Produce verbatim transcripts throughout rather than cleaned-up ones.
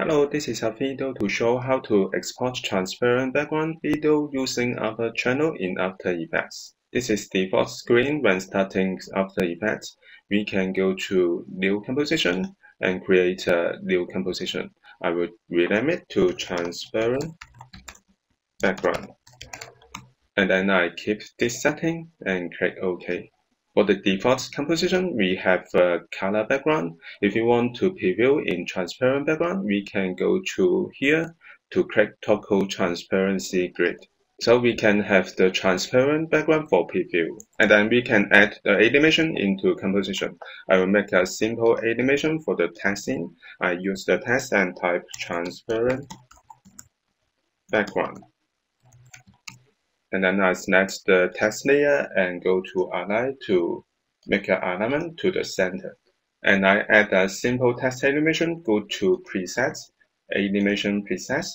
Hello, this is a video to show how to export transparent background video using Alpha Channel in After Effects. This is default screen when starting After Effects. We can go to New Composition and create a new composition. I will rename it to Transparent Background. And then I keep this setting and click OK. For the default composition, we have a color background. If you want to preview in transparent background, we can go to here to click toggle transparency grid. So we can have the transparent background for preview. And then we can add the animation into composition. I will make a simple animation for the text scene. I use the text and type transparent background. And then I select the text layer and go to align to make an alignment to the center. And I add a simple text animation, go to presets, animation presets,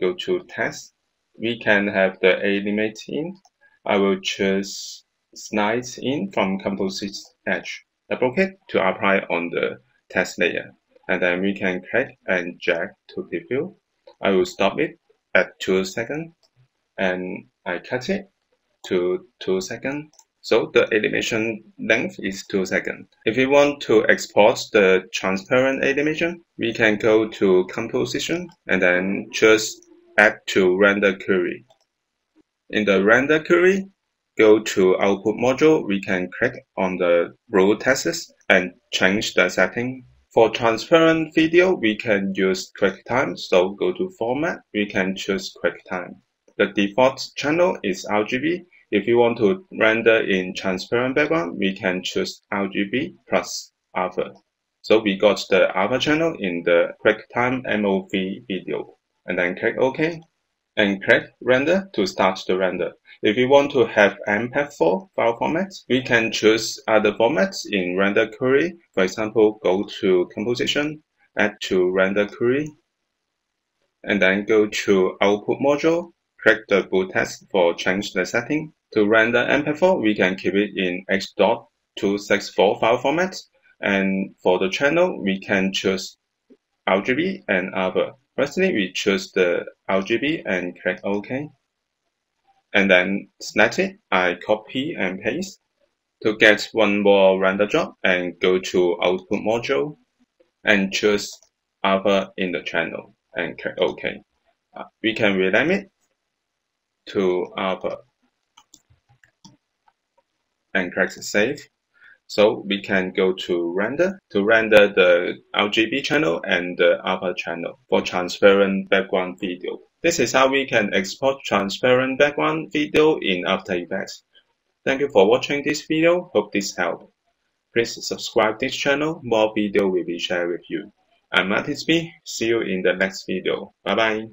go to text. We can have the animate in. I will choose slide in from composite edge. Double click to apply on the text layer. And then we can click and drag to preview. I will stop it at two seconds. And I cut it to two seconds. So the animation length is two seconds. If we want to export the transparent animation, we can go to Composition and then choose Add to Render Queue. In the Render Queue, go to Output Module. We can click on the row tests and change the setting. For transparent video, we can use QuickTime. So go to Format. We can choose QuickTime. The default channel is R G B. If you want to render in transparent background, we can choose R G B plus alpha. So we got the alpha channel in the QuickTime M O V video. And then click OK. And click Render to start the render. If you want to have M P four file format, we can choose other formats in Render Queue. For example, go to Composition, Add to Render Queue, and then go to Output Module. Click the bool text for change the setting. To render M P four, we can keep it in X dot two six four file format. And for the channel, we can choose R G B and other. Firstly, we choose the R G B and click OK. And then select it. I copy and paste to get one more render job and go to Output Module and choose Alpha in the channel and click OK. We can rename it to alpha and click save. So we can go to render to render the R G B channel and the alpha channel for transparent background video. This is how we can export transparent background video in After Effects. Thank you for watching this video. Hope this helped. Please subscribe this channel. More video will be shared with you. I'm Matis B. See you in the next video. Bye bye.